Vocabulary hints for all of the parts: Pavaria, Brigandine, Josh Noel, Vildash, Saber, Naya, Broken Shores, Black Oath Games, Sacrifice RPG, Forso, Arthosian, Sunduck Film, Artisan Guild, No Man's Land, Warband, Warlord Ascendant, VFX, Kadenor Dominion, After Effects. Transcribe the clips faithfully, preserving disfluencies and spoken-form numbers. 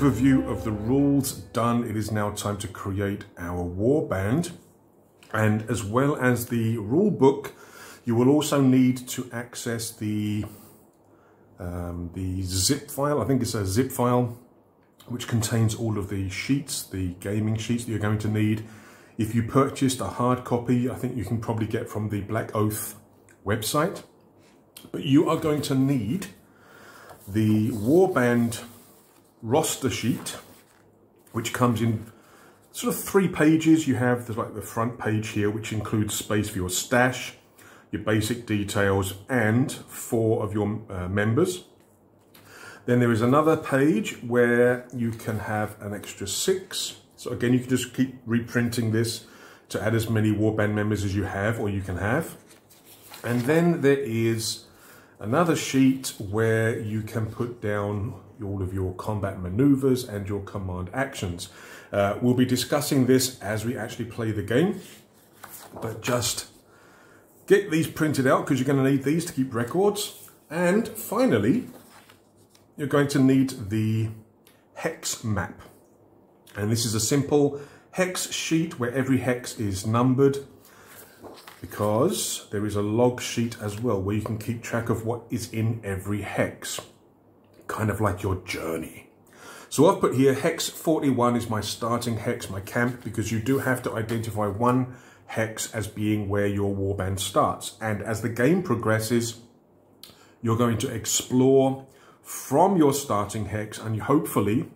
overview of the rules done, it is now time to create our warband. And as well as the rule book, you will also need to access the um, the zip file. I think it's a zip file which contains all of the sheets, the gaming sheets that you're going to need. If you purchased a hard copy, I think you can probably get from the Black Oath website. But you are going to need the warband roster sheet, which comes in sort of three pages. You have the, like the front page here, which includes space for your stash, your basic details, and four of your uh, members. Then there is another page where you can have an extra six. So again, you can just keep reprinting this to add as many warband members as you have or you can have. And then there is another sheet where you can put down all of your combat maneuvers and your command actions. Uh, we'll be discussing this as we actually play the game, but just get these printed out because you're going to need these to keep records. And finally, you're going to need the hex map. And this is a simple hex sheet where every hex is numbered, because there is a log sheet as well where you can keep track of what is in every hex, kind of like your journey. So I've put here hex forty-one is my starting hex, my camp, because you do have to identify one hex as being where your warband starts. And as the game progresses, you're going to explore from your starting hex, and hopefully,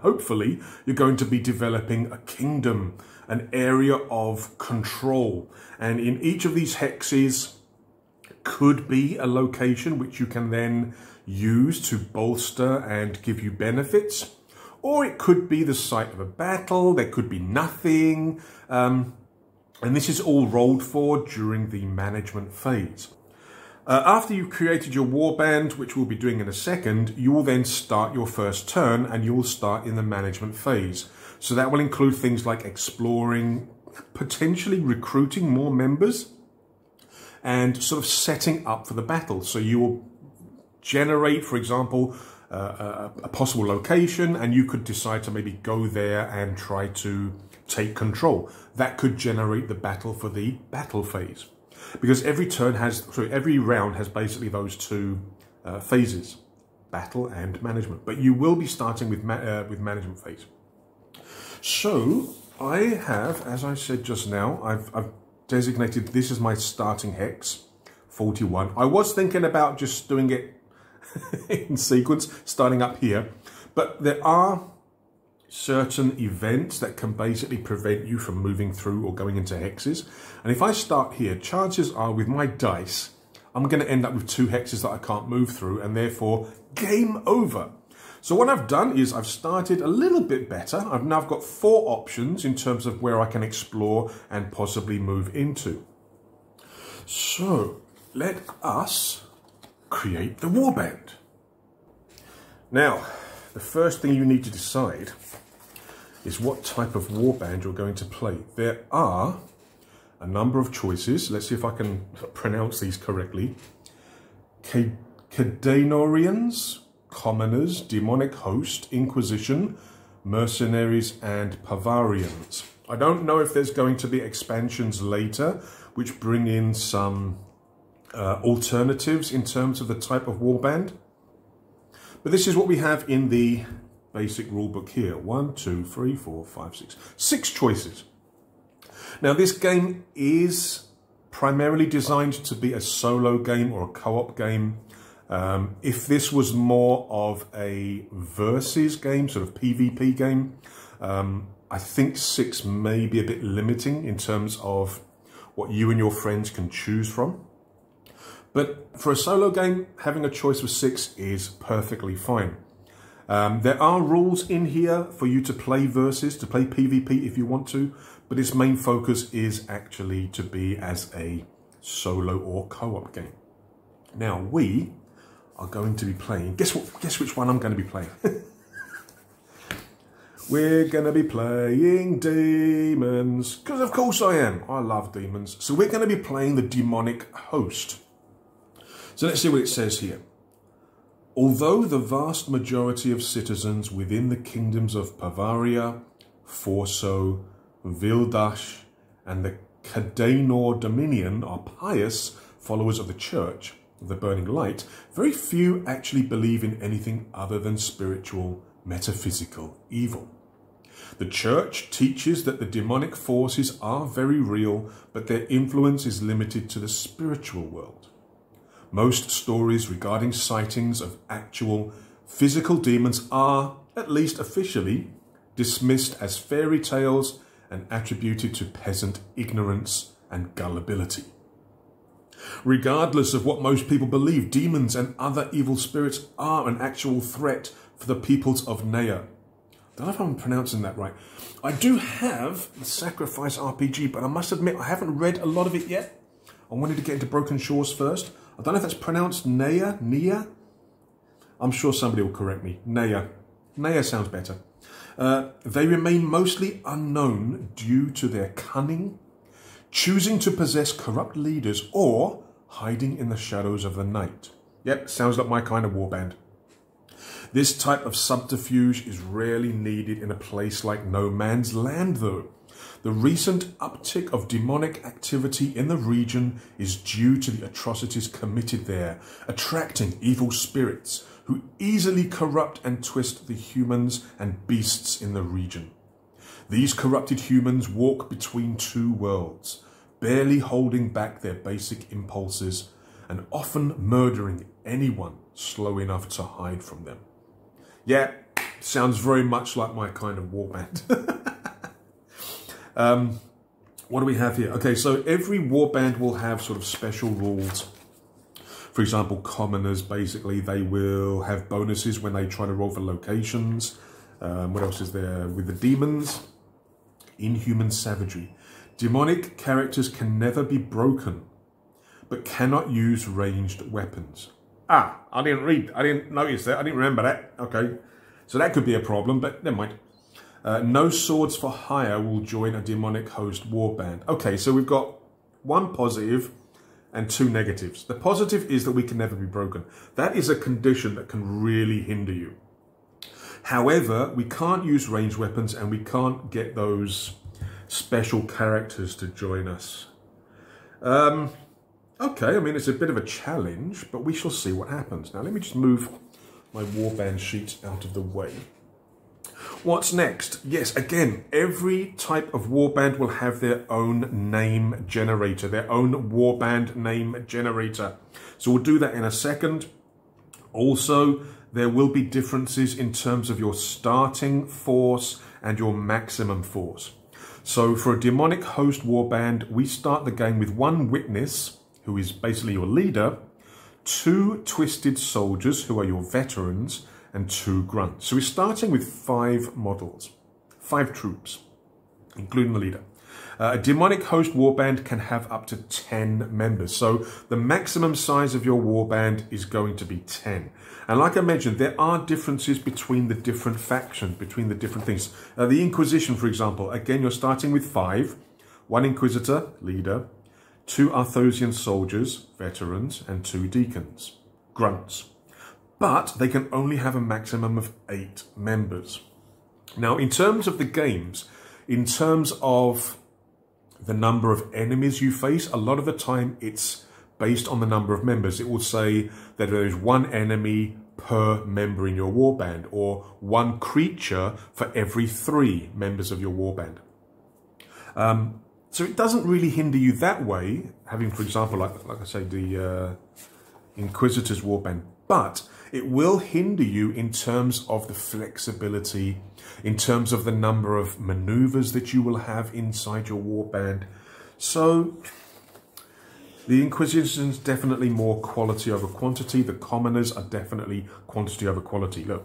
hopefully, you're going to be developing a kingdom, an area of control. And in each of these hexes could be a location which you can then use to bolster and give you benefits. Or it could be the site of a battle, there could be nothing. Um, and this is all rolled for during the management phase. Uh, after you've created your warband, which we'll be doing in a second, you will then start your first turn and you will start in the management phase. So that will include things like exploring, potentially recruiting more members, and sort of setting up for the battle. So you will generate, for example, uh, a, a possible location, and you could decide to maybe go there and try to take control. That could generate the battle for the battle phase. Because every turn has, sorry, every round has basically those two uh, phases, battle and management. But you will be starting with ma uh, with management phase. So I have, as I said just now, I've, I've designated this as my starting hex, forty-one. I was thinking about just doing it in sequence, starting up here. But there are certain events that can basically prevent you from moving through or going into hexes. And if I start here, chances are with my dice, I'm going to end up with two hexes that I can't move through, and therefore game over. So what I've done is I've started a little bit better. I've now got four options in terms of where I can explore and possibly move into. So let us create the warband. Now, the first thing you need to decide is what type of warband you're going to play. There are a number of choices. Let's see if I can pronounce these correctly. Kadenorians, Commoners, Demonic Host, Inquisition, Mercenaries, and Pavarians. I don't know if there's going to be expansions later which bring in some uh, alternatives in terms of the type of warband. But this is what we have in the basic rulebook here. One, two, three, four, five, six. Six choices. Now, this game is primarily designed to be a solo game or a co-op game. Um, if this was more of a versus game, sort of P v P game, um, I think six may be a bit limiting in terms of what you and your friends can choose from. But for a solo game, having a choice of six is perfectly fine. Um, there are rules in here for you to play versus, to play P v P if you want to, but its main focus is actually to be as a solo or co-op game. Now, we are going to be playing... Guess what? Guess which one I'm going to be playing. We're going to be playing demons, because of course I am. I love demons. So we're going to be playing the Demonic Host. So let's see what it says here. Although the vast majority of citizens within the kingdoms of Pavaria, Forso, Vildash, and the Kadenor Dominion are pious followers of the Church of the Burning Light, very few actually believe in anything other than spiritual, metaphysical evil. The Church teaches that the demonic forces are very real, but their influence is limited to the spiritual world. Most stories regarding sightings of actual physical demons are, at least officially, dismissed as fairy tales and attributed to peasant ignorance and gullibility. Regardless of what most people believe, demons and other evil spirits are an actual threat for the peoples of Naya. I don't know if I'm pronouncing that right. I do have the Sacrifice R P G, but I must admit I haven't read a lot of it yet. I wanted to get into Broken Shores first. I don't know if that's pronounced Naya, Nia. I'm sure somebody will correct me. Naya. Naya sounds better. Uh, they remain mostly unknown due to their cunning, choosing to possess corrupt leaders, or hiding in the shadows of the night. Yep, sounds like my kind of warband. This type of subterfuge is rarely needed in a place like No Man's Land, though. The recent uptick of demonic activity in the region is due to the atrocities committed there, attracting evil spirits who easily corrupt and twist the humans and beasts in the region. These corrupted humans walk between two worlds, barely holding back their basic impulses and often murdering anyone slow enough to hide from them. Yeah, sounds very much like my kind of warband. um, what do we have here? Okay, so every warband will have sort of special rules. For example, commoners, basically, they will have bonuses when they try to roll for locations. Um, what else is there with the demons? Inhuman savagery. Demonic characters can never be broken, but cannot use ranged weapons. Ah, I didn't read. I didn't notice that. I didn't remember that. Okay. So that could be a problem, but never mind. Uh, no swords for hire will join a demonic host warband. Okay, so we've got one positive and two negatives. The positive is that we can never be broken. That is a condition that can really hinder you. However, we can't use ranged weapons and we can't get those special characters to join us. Um... Okay, I mean, it's a bit of a challenge, but we shall see what happens. Now, let me just move my warband sheet out of the way. What's next? Yes, again, every type of warband will have their own name generator, their own warband name generator. So we'll do that in a second. Also, there will be differences in terms of your starting force and your maximum force. So for a demonic host warband, we start the game with one witness, who is basically your leader, two twisted soldiers, who are your veterans, and two grunts. So we're starting with five models, five troops, including the leader. Uh, a demonic host warband can have up to ten members. So the maximum size of your warband is going to be ten. And like I mentioned, there are differences between the different factions, between the different things. Uh, the Inquisition, for example, again, you're starting with five, one Inquisitor, leader, two Arthosian soldiers, veterans, and two deacons, grunts. But they can only have a maximum of eight members. Now, in terms of the games, in terms of the number of enemies you face, a lot of the time it's based on the number of members. It will say that there is one enemy per member in your warband, or one creature for every three members of your warband. Um, So it doesn't really hinder you that way, having, for example, like, like I say, the uh, Inquisitor's warband. But it will hinder you in terms of the flexibility, in terms of the number of maneuvers that you will have inside your warband. So the Inquisition's definitely more quality over quantity. The commoners are definitely quantity over quality. Look,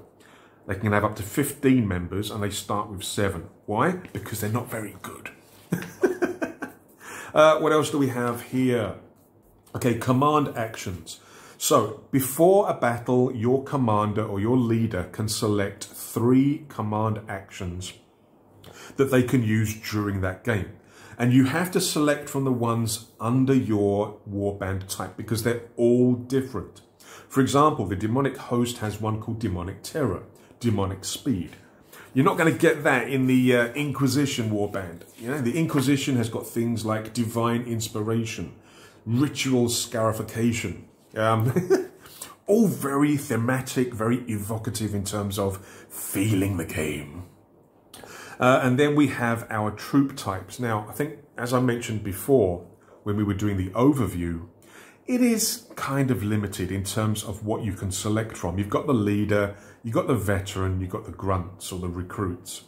they can have up to fifteen members and they start with seven. Why? Because they're not very good. Uh, what else do we have here? Okay, command actions. So, before a battle, your commander or your leader can select three command actions that they can use during that game. And you have to select from the ones under your warband type because they're all different. For example, the Demonic Host has one called Demonic Terror, Demonic Speed. You're not going to get that in the uh, Inquisition Warband. You know, the Inquisition has got things like Divine Inspiration, Ritual Scarification. Um, all very thematic, very evocative in terms of feeling the game. Uh, and then we have our troop types. Now, I think, as I mentioned before, when we were doing the overview, it is kind of limited in terms of what you can select from. You've got the leader, you've got the veteran, you've got the grunts or the recruits.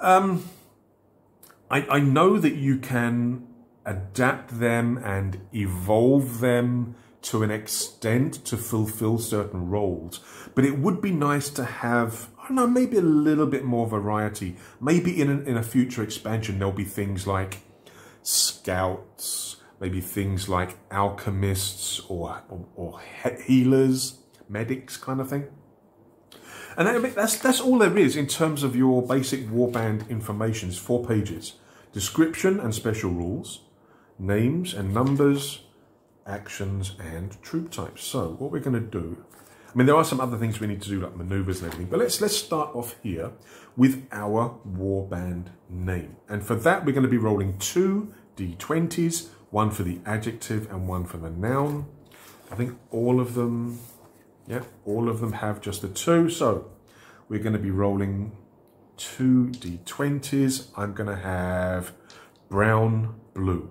Um, I, I know that you can adapt them and evolve them to an extent to fulfill certain roles, but it would be nice to have, I don't know, maybe a little bit more variety. Maybe in, an, in a future expansion, there'll be things like scouts, maybe things like alchemists or, or, or healers, medics kind of thing. And that, that's, that's all there is in terms of your basic warband information. It's four pages. Description and special rules, names and numbers, actions and troop types. So what we're going to do, I mean, there are some other things we need to do like maneuvers and everything, but let's let's start off here with our warband name. And for that, we're going to be rolling two d twenties, one for the adjective and one for the noun. I think all of them, yeah, all of them have just the two. So we're going to be rolling two d twenties. I'm going to have brown, blue.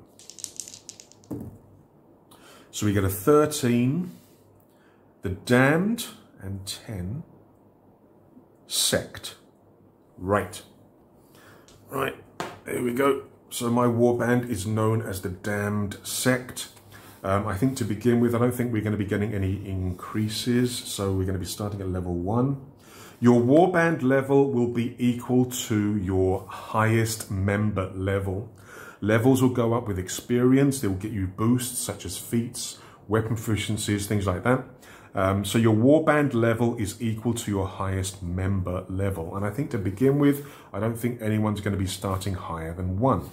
So we get a thirteen, the damned, and ten, sect. Right. Right, there we go. So my warband is known as the Damned Sect. Um, I think to begin with, I don't think we're going to be getting any increases, so we're going to be starting at level one. Your warband level will be equal to your highest member level. Levels will go up with experience. They will get you boosts such as feats, weapon proficiencies, things like that. Um, so your warband level is equal to your highest member level. And I think to begin with, I don't think anyone's going to be starting higher than one.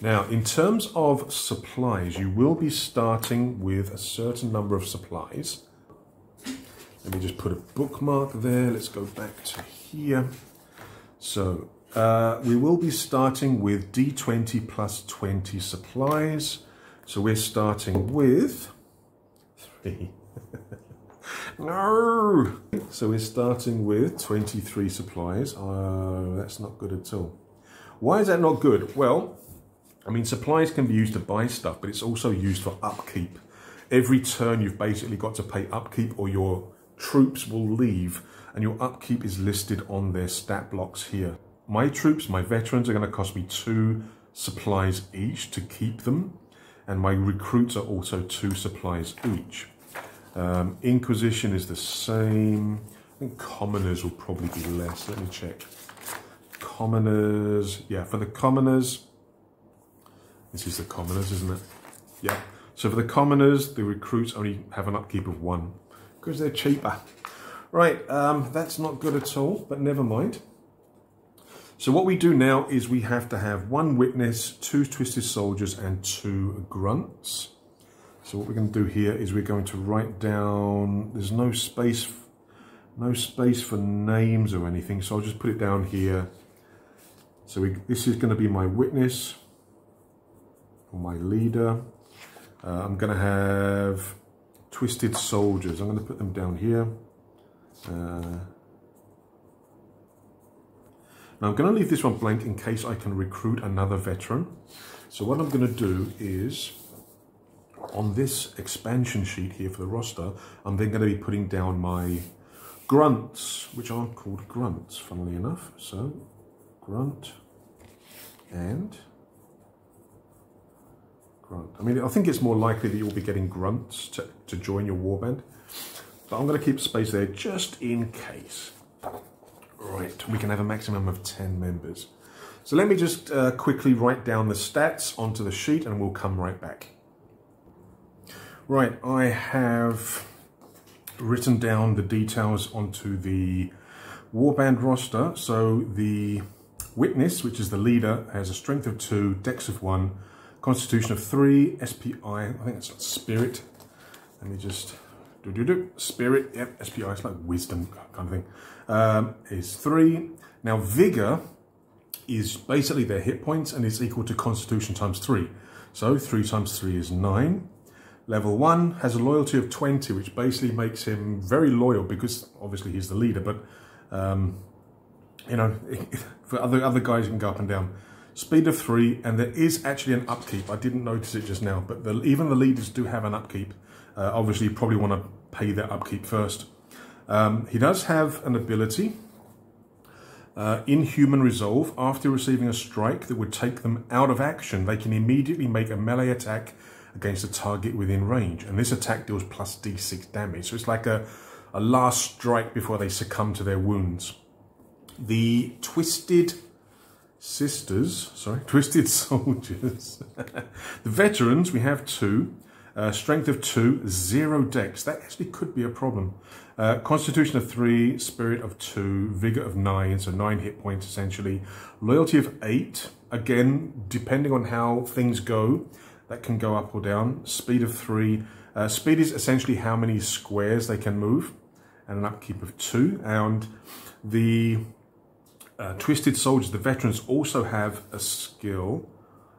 Now, in terms of supplies, you will be starting with a certain number of supplies. Let me just put a bookmark there. Let's go back to here. So uh, we will be starting with d twenty plus twenty supplies. So we're starting with three. No! So we're starting with twenty-three supplies. Oh, that's not good at all. Why is that not good? Well, I mean, supplies can be used to buy stuff, but it's also used for upkeep. Every turn you've basically got to pay upkeep or your troops will leave, and your upkeep is listed on their stat blocks here. My troops, my veterans, are going to cost me two supplies each to keep them, and my recruits are also two supplies each. Um, Inquisition is the same. I think commoners will probably be less. Let me check. Commoners. Yeah, for the commoners. This is the commoners, isn't it? Yeah. So for the commoners, the recruits only have an upkeep of one because they're cheaper. Right. Um, that's not good at all, but never mind. So what we do now is we have to have one witness, two twisted soldiers, and two grunts. So what we're going to do here is we're going to write down, there's no space, no space for names or anything, so I'll just put it down here. So we, this is going to be my witness, or my leader. Uh, I'm going to have twisted soldiers. I'm going to put them down here. Uh, now I'm going to leave this one blank in case I can recruit another veteran. So what I'm going to do is, on this expansion sheet here for the roster, I'm then going to be putting down my grunts, which are called grunts, funnily enough. So, grunt and grunt. I mean, I think it's more likely that you'll be getting grunts to, to join your warband, but I'm going to keep space there just in case. Right, we can have a maximum of ten members. So let me just uh, quickly write down the stats onto the sheet and we'll come right back. Right, I have written down the details onto the warband roster. So the witness, which is the leader, has a strength of two, dex of one, constitution of three, S P I, I think it's spirit. Let me just do do do spirit, yep, S P I, it's like wisdom kind of thing, um, is three. Now vigor is basically their hit points and it's equal to constitution times three. So three times three is nine. Level one has a loyalty of twenty, which basically makes him very loyal because obviously he's the leader, but um, you know, for other, other guys, you can go up and down. Speed of three, and there is actually an upkeep. I didn't notice it just now, but the, even the leaders do have an upkeep. Uh, obviously, you probably want to pay their upkeep first. Um, he does have an ability, uh, Inhuman Resolve. After receiving a strike that would take them out of action, they can immediately make a melee attack against a target within range. And this attack deals plus d six damage. So it's like a, a last strike before they succumb to their wounds. The Twisted Sisters, sorry, Twisted Soldiers. The Veterans, we have two. Uh, strength of two, zero dex. That actually could be a problem. Uh, Constitution of three, Spirit of two, Vigor of nine, so nine hit points essentially. Loyalty of eight. Again, depending on how things go, that can go up or down. Speed of three. Uh, speed is essentially how many squares they can move. And an upkeep of two. And the uh, Twisted Soldiers, the Veterans, also have a skill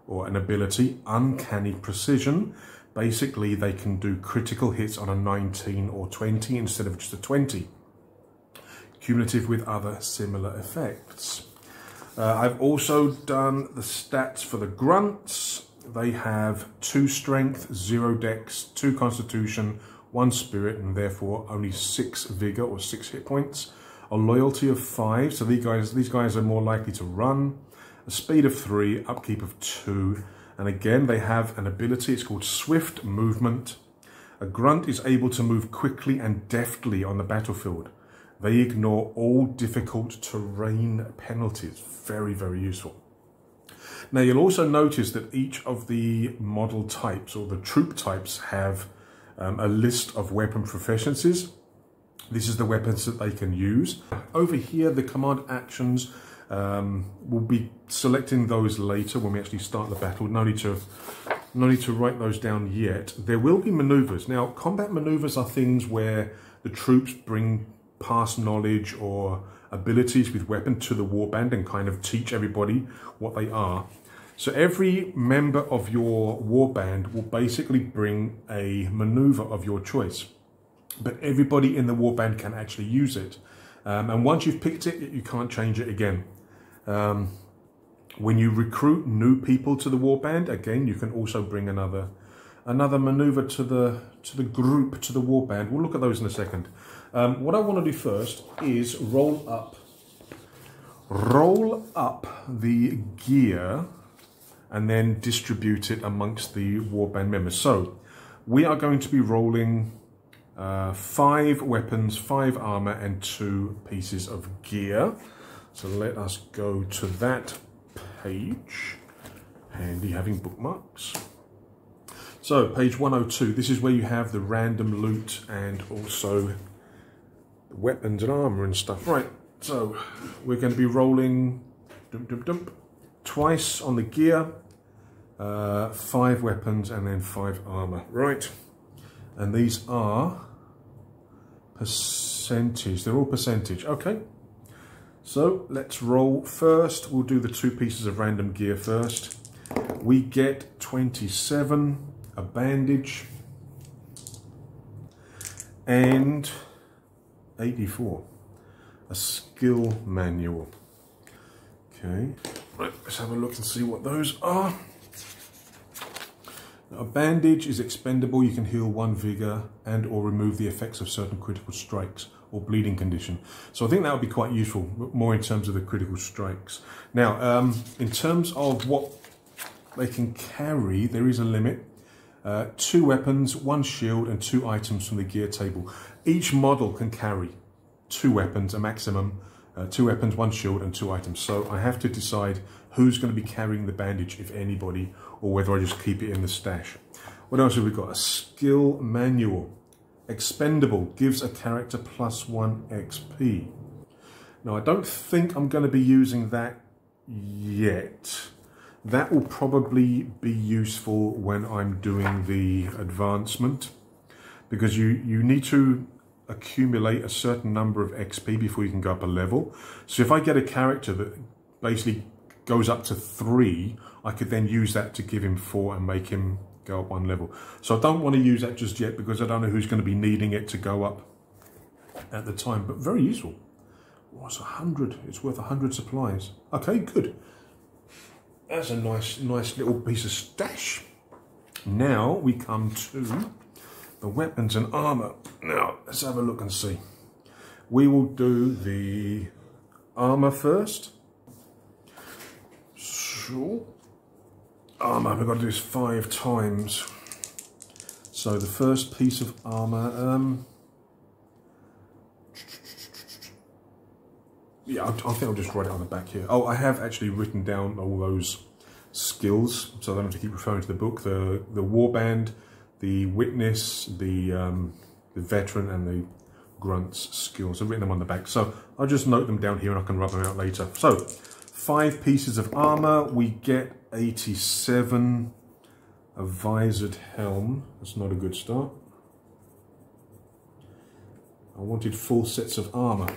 or an ability, Uncanny Precision. Basically, they can do critical hits on a nineteen or twenty instead of just a twenty. Cumulative with other similar effects. Uh, I've also done the stats for the Grunts. They have two strength, zero dex, two constitution, one spirit, and therefore only six vigor or six hit points. A loyalty of five, so these guys, these guys are more likely to run. A speed of three, upkeep of two, and again they have an ability, it's called Swift Movement. A grunt is able to move quickly and deftly on the battlefield. They ignore all difficult terrain penalties. Very, very useful. Now you'll also notice that each of the model types or the troop types have um, a list of weapon proficiencies. This is the weapons that they can use. Over here, the command actions, um, we'll be selecting those later when we actually start the battle. No need to, no need to write those down yet. There will be maneuvers. Now, combat maneuvers are things where the troops bring past knowledge or abilities with weapon to the warband and kind of teach everybody what they are. So every member of your warband will basically bring a maneuver of your choice. But everybody in the warband can actually use it. Um, and once you've picked it, you can't change it again. Um, when you recruit new people to the warband, again, you can also bring another another maneuver to the, to the group, to the warband. We'll look at those in a second. Um, what I want to do first is roll up. Roll up the gear and then distribute it amongst the warband members. So we are going to be rolling Uh, five weapons, five armor, and two pieces of gear. So let us go to that page. Handy having bookmarks. So page one oh two, this is where you have the random loot and also weapons and armor and stuff. Right, so we're going to be rolling dump, dump, dump, twice on the gear, uh, five weapons and then five armor. Right. And these are percentage. They're all percentage. Okay. So let's roll first. We'll do the two pieces of random gear first. We get twenty-seven, a bandage, and eighty-four, a skill manual. Okay. Right. Let's have a look and see what those are. A bandage is expendable. You can heal one vigor and or remove the effects of certain critical strikes or bleeding condition. So I think that would be quite useful, more in terms of the critical strikes. Now, um, in terms of what they can carry, there is a limit. Uh, two weapons, one shield, and two items from the gear table. Each model can carry two weapons, a maximum. Uh, two weapons, one shield, and two items. So I have to decide who's going to be carrying the bandage, if anybody, or whether I just keep it in the stash. What else have we got? A skill manual. Expendable. Gives a character plus one X P. Now, I don't think I'm going to be using that yet. That will probably be useful when I'm doing the advancement. because you, you need to accumulate a certain number of X P before you can go up a level. So if I get a character that basically goes up to three, I could then use that to give him four and make him go up one level. So I don't want to use that just yet because I don't know who's going to be needing it to go up at the time, but very useful. Oh, it's a hundred. It's worth a hundred supplies. Okay, good. That's a nice, nice little piece of stash. Now we come to the weapons and armor. Now, let's have a look and see. We will do the armor first. So, armor, we've got to do this five times. So the first piece of armor, um, yeah, I, I think I'll just write it on the back here. Oh, I have actually written down all those skills, so I don't have to keep referring to the book. The the warband, the witness, the um, the veteran, and the grunt's skills. I've written them on the back, so I'll just note them down here and I can rub them out later. So, five pieces of armor. We get eighty-seven, a visored helm. That's not a good start. I wanted full sets of armor.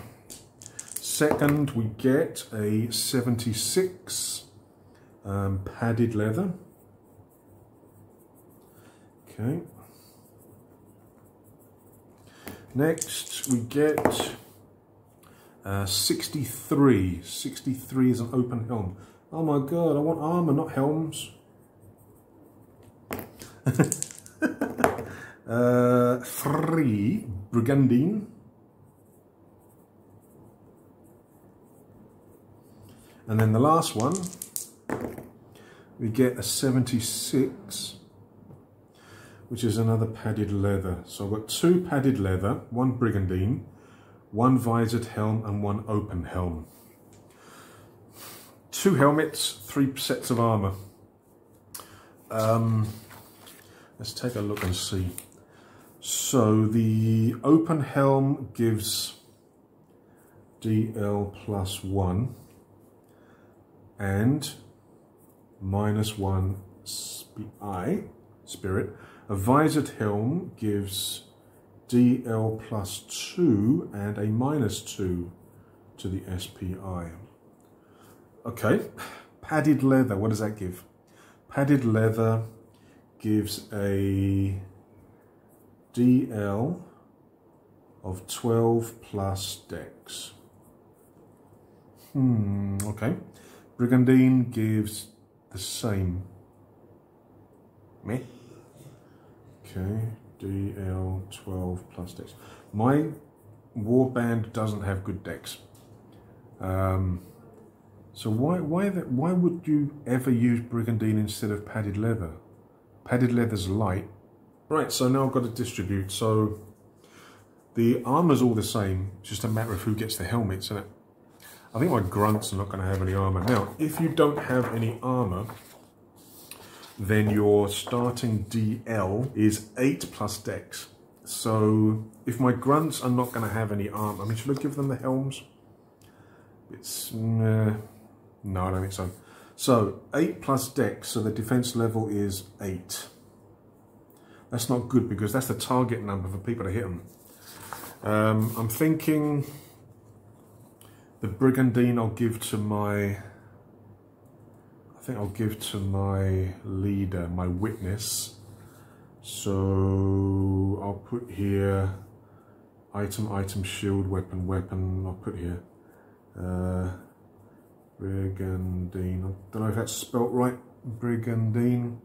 Second, we get a seventy-six um, padded leather. Okay. Next, we get uh, sixty-three. sixty-three is an open helm. Oh my god, I want armor, not helms. uh, three, Brigandine. And then the last one, we get a seventy-six, which is another padded leather. So I've got two padded leather, one brigandine, one visored helm, and one open helm. Two helmets, three sets of armor. Um, let's take a look and see. So the open helm gives D L plus one. And minus one sp I, spirit. A visored helm gives D L plus two and a minus two to the S P I. Okay, padded leather, what does that give? Padded leather gives a D L of twelve plus dex. Hmm, okay. Brigandine gives the same. Me? Okay, D L twelve plus dex. My warband doesn't have good dex. Um, so why why that why would you ever use brigandine instead of padded leather? Padded leather's light. Right, so now I've got to distribute. So the armor's all the same. It's just a matter of who gets the helmets, isn't it? I think my grunts are not going to have any armor. Now, if you don't have any armor, then your starting D L is eight plus dex. So, if my grunts are not going to have any armor, I mean, should I give them the helms? It's, uh, no, I don't think so. So, eight plus dex, so the defense level is eight. That's not good, because that's the target number for people to hit them. Um, I'm thinking... The Brigandine I'll give to my, I think I'll give to my leader, my witness. So I'll put here, item, item, shield, weapon, weapon, I'll put here. Uh, Brigandine, I don't know if that's spelt right, Brigandine.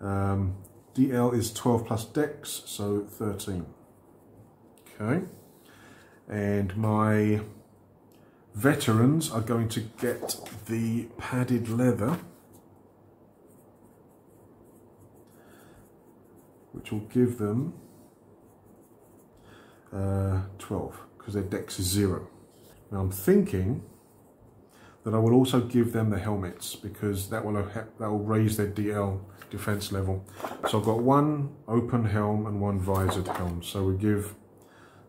Um, D L is twelve plus dex, so thirteen. Okay, and my... Veterans are going to get the padded leather, which will give them uh, twelve, because their dex is zero. Now I'm thinking that I will also give them the helmets, because that will, that will raise their D L defense level. So I've got one open helm and one visored helm. So we give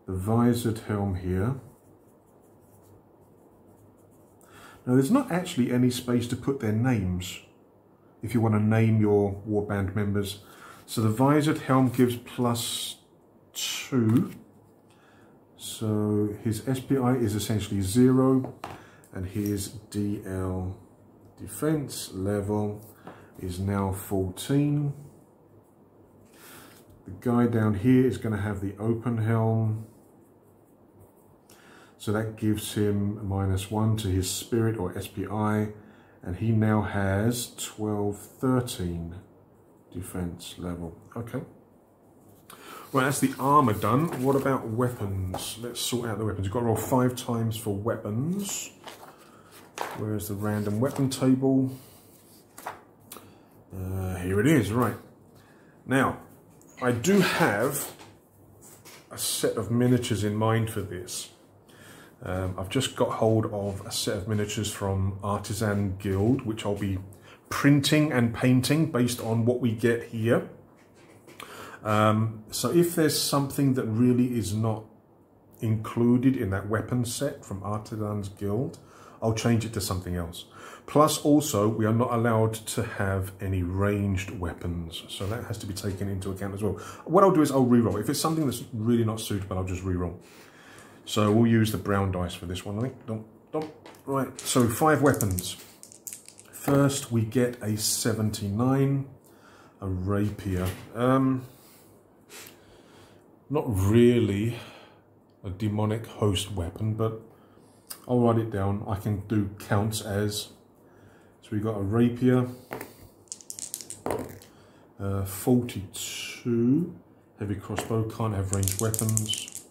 the visored helm here. Now, there's not actually any space to put their names if you want to name your warband members. So the visored helm gives plus two. So his S P I is essentially zero, and his D L defense level is now fourteen. The guy down here is going to have the open helm, so that gives him minus one to his spirit or S P I, and he now has twelve, thirteen defense level. Okay. Well, that's the armor done. What about weapons? Let's sort out the weapons. You've got to roll five times for weapons. Where's the random weapon table? Uh, here it is, right. Now, I do have a set of miniatures in mind for this. Um, I've just got hold of a set of miniatures from Artisan Guild, which I'll be printing and painting based on what we get here. Um, so if there's something that really is not included in that weapon set from Artisan's Guild, I'll change it to something else. Plus also, we are not allowed to have any ranged weapons, so that has to be taken into account as well. What I'll do is I'll re-roll. If it's something that's really not suitable, I'll just re-roll. So we'll use the brown dice for this one, I think. Don't, don't. Right, so five weapons. First, we get a seventy-nine, a rapier. Um, not really a demonic host weapon, but I'll write it down. I can do counts as. So we've got a rapier, uh, forty-two, heavy crossbow, can't have ranged weapons.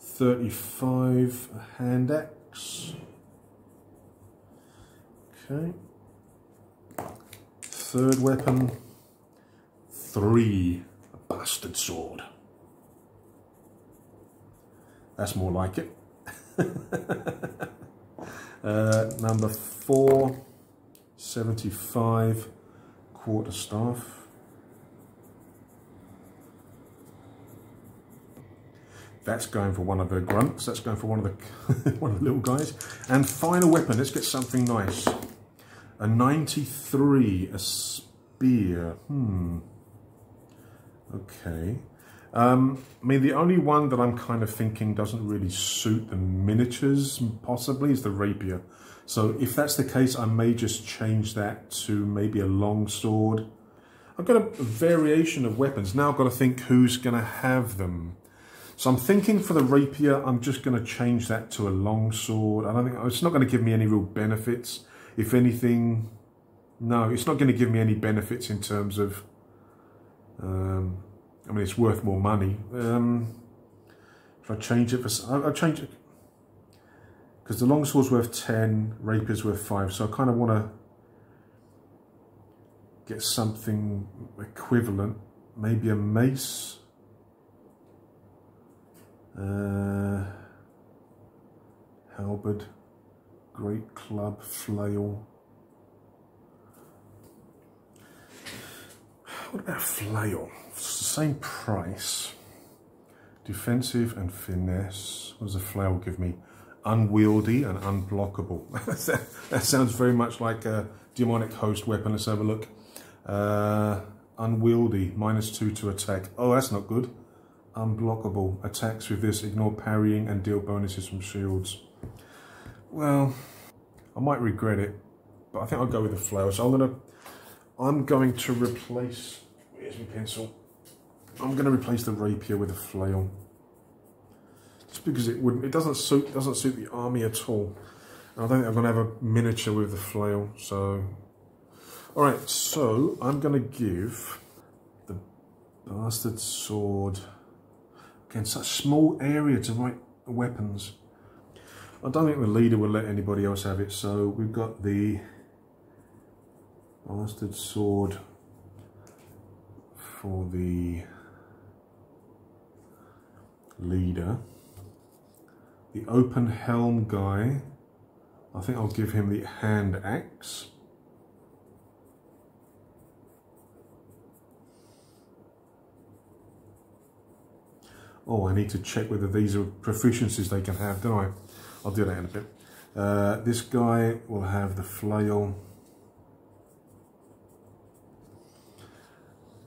thirty-five, a hand axe, okay, third weapon, three, a bastard sword, that's more like it, uh, number four, seventy-five, quarter staff. That's going for one of the grunts. That's going for one of the one of the little guys. And final weapon. Let's get something nice. A ninety-three, a spear. Hmm. Okay. Um, I mean, the only one that I'm kind of thinking doesn't really suit the miniatures, possibly, is the rapier. So if that's the case, I may just change that to maybe a long sword. I've got a variation of weapons. Now I've got to think who's going to have them. So I'm thinking for the rapier, I'm just going to change that to a long sword. I don't think it's not going to give me any real benefits. If anything, no, it's not going to give me any benefits in terms of. Um, I mean, it's worth more money. Um, if I change it for, I, I change it because the long sword's worth ten, rapier's worth five. So I kind of want to get something equivalent, maybe a mace. Uh, halberd, great club, flail. What about flail? It's the same price. Defensive and finesse. What does a flail give me? Unwieldy and unblockable. That sounds very much like a demonic host weapon. Let's have a look. Uh, unwieldy, minus two to attack. Oh, that's not good. Unblockable. Attacks with this ignore parrying and deal bonuses from shields. Well, I might regret it, but I think I'll go with the flail. So I'm gonna, I'm going to replace. Where's my pencil? I'm going to replace the rapier with a flail, just because it wouldn't. It doesn't suit. Doesn't suit the army at all. And I don't think I'm going to have a miniature with the flail. So, all right. So I'm going to give the bastard sword. Again, such small area to write weapons. I don't think the leader will let anybody else have it, so we've got the bastard sword for the leader. The open helm guy, I think I'll give him the hand axe. Oh, I need to check whether these are proficiencies they can have, don't I? I'll do that in a bit. Uh, this guy will have the flail.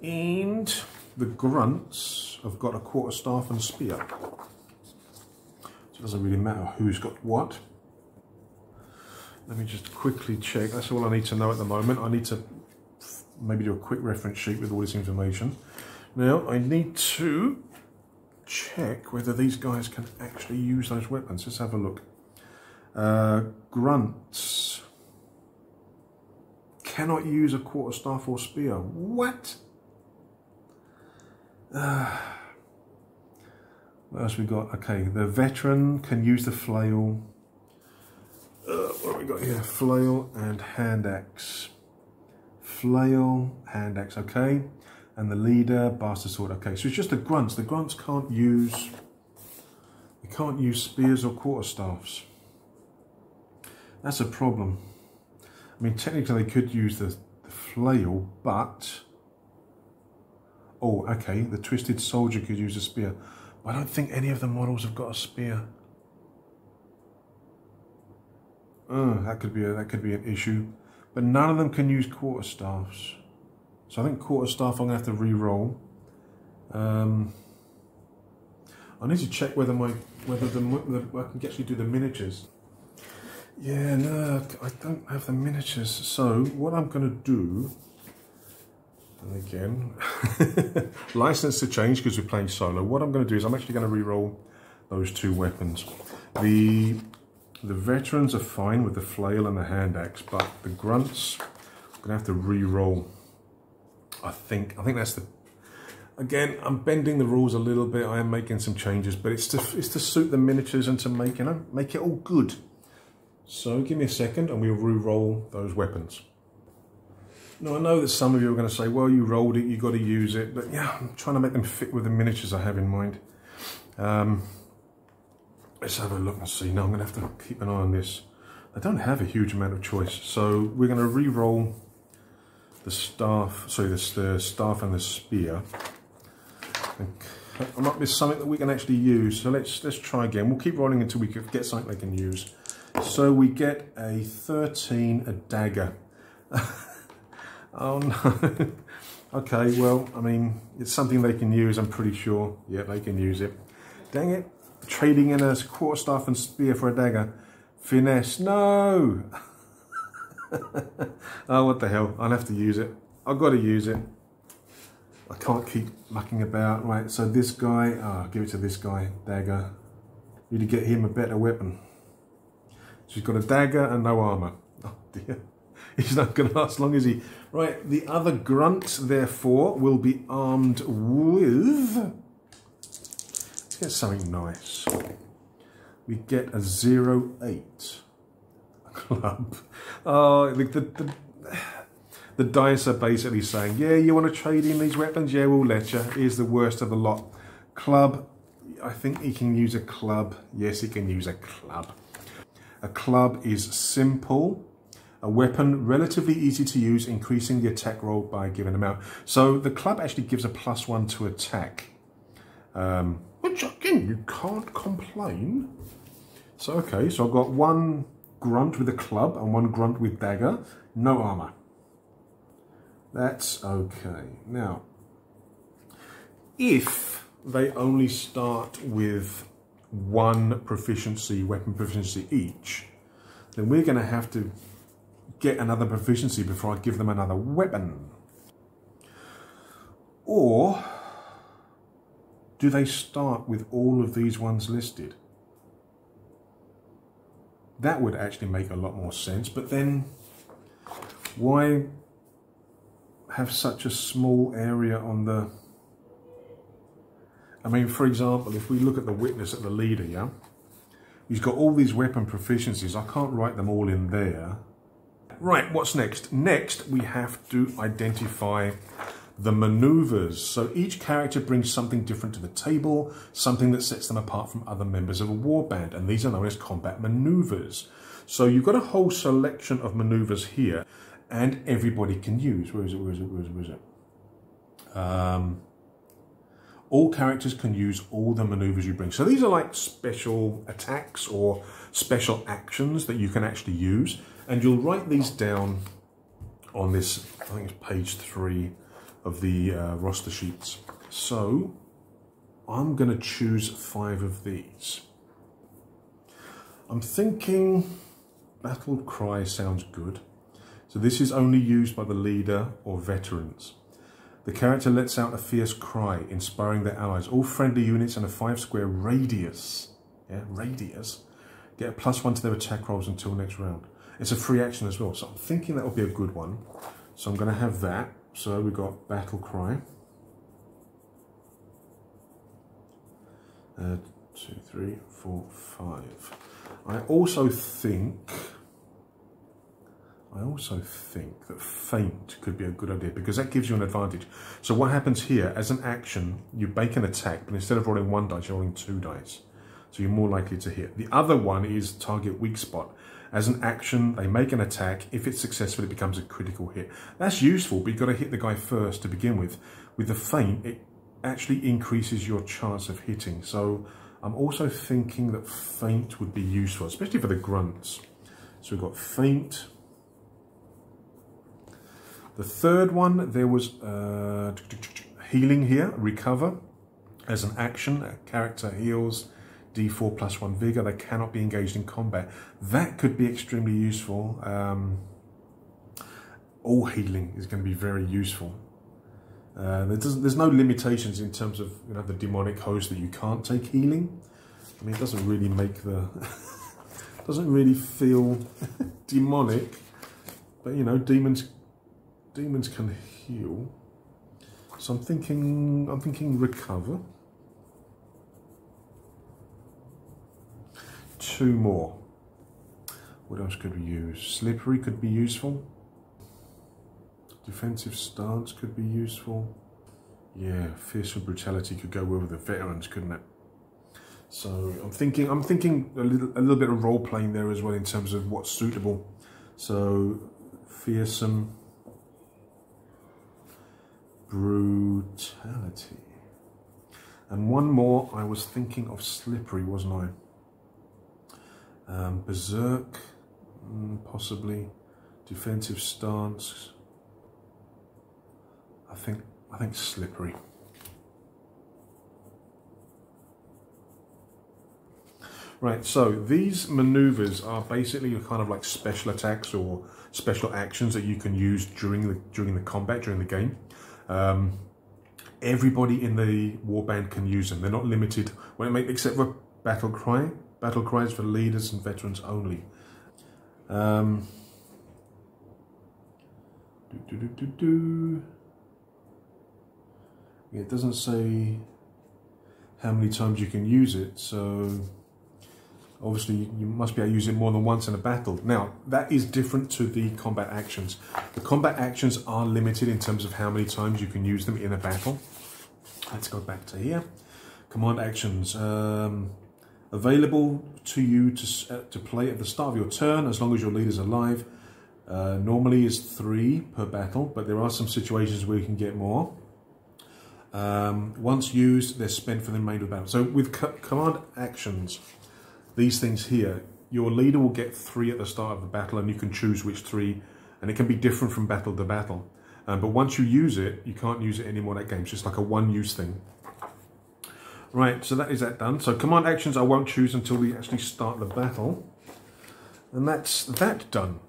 And the grunts have got a quarter staff and a spear. So it doesn't really matter who's got what. Let me just quickly check. That's all I need to know at the moment. I need to maybe do a quick reference sheet with all this information. Now I need to check whether these guys can actually use those weapons. Let's have a look. Uh, grunts cannot use a quarter staff or spear. What? Uh, what else we got? Okay, the veteran can use the flail. Uh, what have we got here? Flail and hand axe. Flail, hand axe. Okay. And the leader, bastard sword. Okay, so it's just the grunts. The grunts can't use, they can't use spears or quarterstaffs. That's a problem. I mean, technically they could use the, the flail, but... Oh, okay, the twisted soldier could use a spear. But I don't think any of the models have got a spear. Oh, that could be a, that could be an issue. But none of them can use quarterstaffs. So I think quarterstaff I'm going to have to re-roll. Um, I need to check whether my whether the, the I can actually do the miniatures. Yeah, no, I don't have the miniatures. So what I'm going to do, and again, license to change because we're playing solo. What I'm going to do is I'm actually going to re-roll those two weapons. The the veterans are fine with the flail and the hand axe, but the grunts I'm going to have to re-roll. I think I think that's the, again, I'm bending the rules a little bit. I am making some changes, but it's to it's to suit the miniatures and to make, you know, make it all good. So give me a second and we'll re-roll those weapons. Now I know that some of you are going to say, well, you rolled it, you got to use it, but yeah, I'm trying to make them fit with the miniatures I have in mind. Um, let's have a look and see. Now I'm going to have to keep an eye on this. I don't have a huge amount of choice, so we're going to re-roll the staff, sorry, the, the staff and the spear. And I might miss something that we can actually use, so let's let's try again. We'll keep rolling until we get something they can use. So we get a thirteen, a dagger. Oh no. Okay, well, I mean, it's something they can use, I'm pretty sure. Yeah, they can use it. Dang it. Trading in a quarterstaff and spear for a dagger. Finesse. No! Oh, what the hell, I'll have to use it. I've got to use it. I can't keep mucking about. Right, so this guy, oh, give it to this guy, dagger. Need to get him a better weapon. She's got a dagger and no armour. Oh dear, he's not going to last long, is he? Right, the other grunt, therefore, will be armed with... Let's get something nice. We get a zero eight. Club. Oh, the, the, the, the dice are basically saying, yeah, you want to trade in these weapons? Yeah, we'll let you. Here's the worst of the lot. Club. I think he can use a club. Yes, he can use a club. A club is simple. A weapon, relatively easy to use, increasing the attack roll by a given amount. So the club actually gives a plus one to attack. Um, which, again, you can't complain. So, okay, so I've got one... grunt with a club and one grunt with dagger, no armor. That's okay. Now, if they only start with one proficiency, weapon proficiency each, then we're going to have to get another proficiency before I give them another weapon. Or do they start with all of these ones listed? That would actually make a lot more sense, but then why have such a small area on the... I mean, for example, if we look at the witness at the leader, yeah? He's got all these weapon proficiencies. I can't write them all in there. Right, what's next? Next, we have to identify the maneuvers. So each character brings something different to the table, something that sets them apart from other members of a warband, and these are known as combat maneuvers. So you've got a whole selection of maneuvers here, and everybody can use. Where is it? Where is it? Where is it? Where is it? Um, all characters can use all the maneuvers you bring. So these are like special attacks or special actions that you can actually use, and you'll write these down on this, I think it's page three, of the uh, roster sheets. So I'm going to choose five of these. I'm thinking Battle Cry sounds good. So this is only used by the leader or veterans. The character lets out a fierce cry, inspiring their allies. All friendly units in a five square radius, yeah, radius, get a plus one to their attack rolls until next round. It's a free action as well, so I'm thinking that will be a good one. So I'm going to have that. So we've got Battle Cry. Uh, two, three, four, five. I also think, I also think that Feint could be a good idea because that gives you an advantage. So what happens here, as an action, you bake an attack, but instead of rolling one dice, you're rolling two dice. So you're more likely to hit. The other one is target weak spot. As an action, they make an attack. If it's successful, it becomes a critical hit. That's useful, but you've got to hit the guy first to begin with. With the Feint, it actually increases your chance of hitting. So I'm also thinking that Feint would be useful, especially for the grunts. So we've got Feint. The third one, there was uh, healing here, recover. As an action, a character heals D four plus one vigor. They cannot be engaged in combat. That could be extremely useful. Um, all healing is going to be very useful. Uh, there doesn't, there's no limitations in terms of, you know, the demonic host that you can't take healing. I mean, it doesn't really make the doesn't really feel demonic, but you know, demons. Demons can heal, so I'm thinking. I'm thinking recover. Two more. What else could we use? Slippery could be useful. Defensive stance could be useful. Yeah, fearsome brutality could go well with the veterans, couldn't it? So I'm thinking. I'm thinking a little, a little bit of role playing there as well in terms of what's suitable. So fearsome. Brutality. And one more, I was thinking of Slippery, wasn't I? Um, berserk, possibly. Defensive stance. I think, I think Slippery. Right, so these maneuvers are basically kind of like special attacks or special actions that you can use during the, during the combat, during the game. Um, everybody in the warband can use them. They're not limited, when it make, except for Battle Cry. Battle Cry is for leaders and veterans only. Um, do, do, do, do, do. Yeah, it doesn't say how many times you can use it, so obviously you must be able to use it more than once in a battle. Now, that is different to the combat actions. The combat actions are limited in terms of how many times you can use them in a battle. Let's go back to here. Command actions. Um, available to you to, uh, to play at the start of your turn, as long as your leader's alive. Uh, normally is three per battle, but there are some situations where you can get more. Um, once used, they're spent for the remainder of the battle. So with co command actions, these things here, your leader will get three at the start of the battle, and you can choose which three, and it can be different from battle to battle. Um, but once you use it, you can't use it anymore that game. It's just like a one-use thing. Right, so that is that done. So command actions I won't choose until we actually start the battle. And that's that done.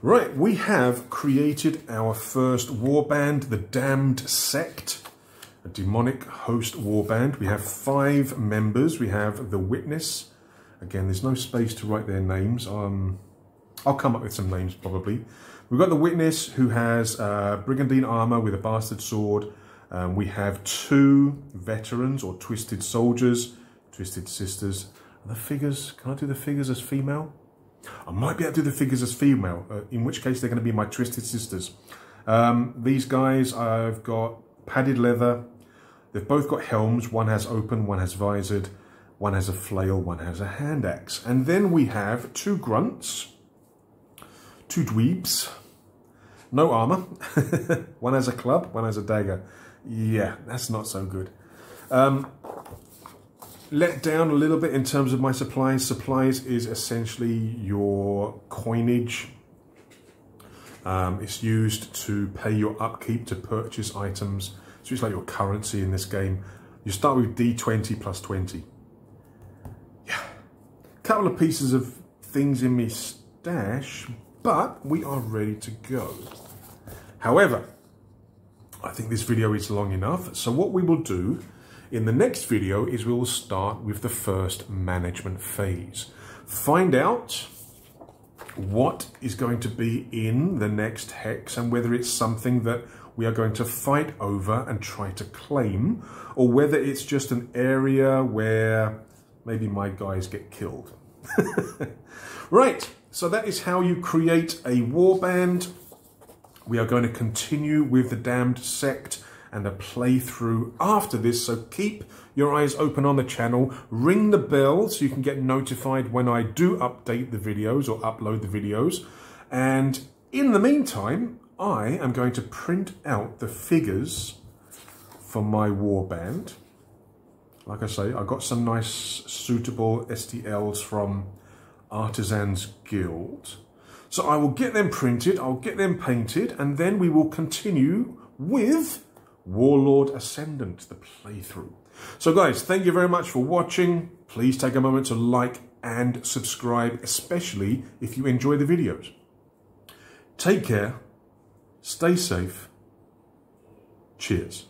Right, we have created our first warband, the Damned Sect. A demonic host warband. We have five members. We have the Witness. Again, there's no space to write their names. Um, I'll come up with some names probably. We've got the Witness, who has uh, brigandine armor with a bastard sword. Um, we have two veterans or twisted soldiers, twisted sisters. And the figures, can I do the figures as female? I might be able to do the figures as female, uh, in which case they're going to be my twisted sisters. Um, these guys, I've got padded leather. They've both got helms. One has open, one has visored, one has a flail, one has a hand axe. And then we have two grunts, two dweebs, no armor. One has a club, one has a dagger. Yeah, that's not so good. Um, let down a little bit in terms of my supplies. Supplies is essentially your coinage. Um, it's used to pay your upkeep, to purchase items, So it's like your currency in this game. You start with D twenty plus twenty. Yeah. Couple of pieces of things in me stash, but we are ready to go. However, I think this video is long enough. So what we will do in the next video is we will start with the first management phase. Find out what is going to be in the next hex and whether it's something that we are going to fight over and try to claim, or whether it's just an area where maybe my guys get killed. Right, so that is how you create a warband. We are going to continue with the Damned Sect and a playthrough after this, so keep your eyes open on the channel. Ring the bell so you can get notified when I do update the videos or upload the videos. And in the meantime, I am going to print out the figures for my warband. Like I say, I got some nice suitable S T Ls from Artisan Guild. So I will get them printed, I'll get them painted, and then we will continue with Warlord Ascendant, the playthrough. So guys, thank you very much for watching. Please take a moment to like and subscribe, especially if you enjoy the videos. Take care, stay safe, cheers.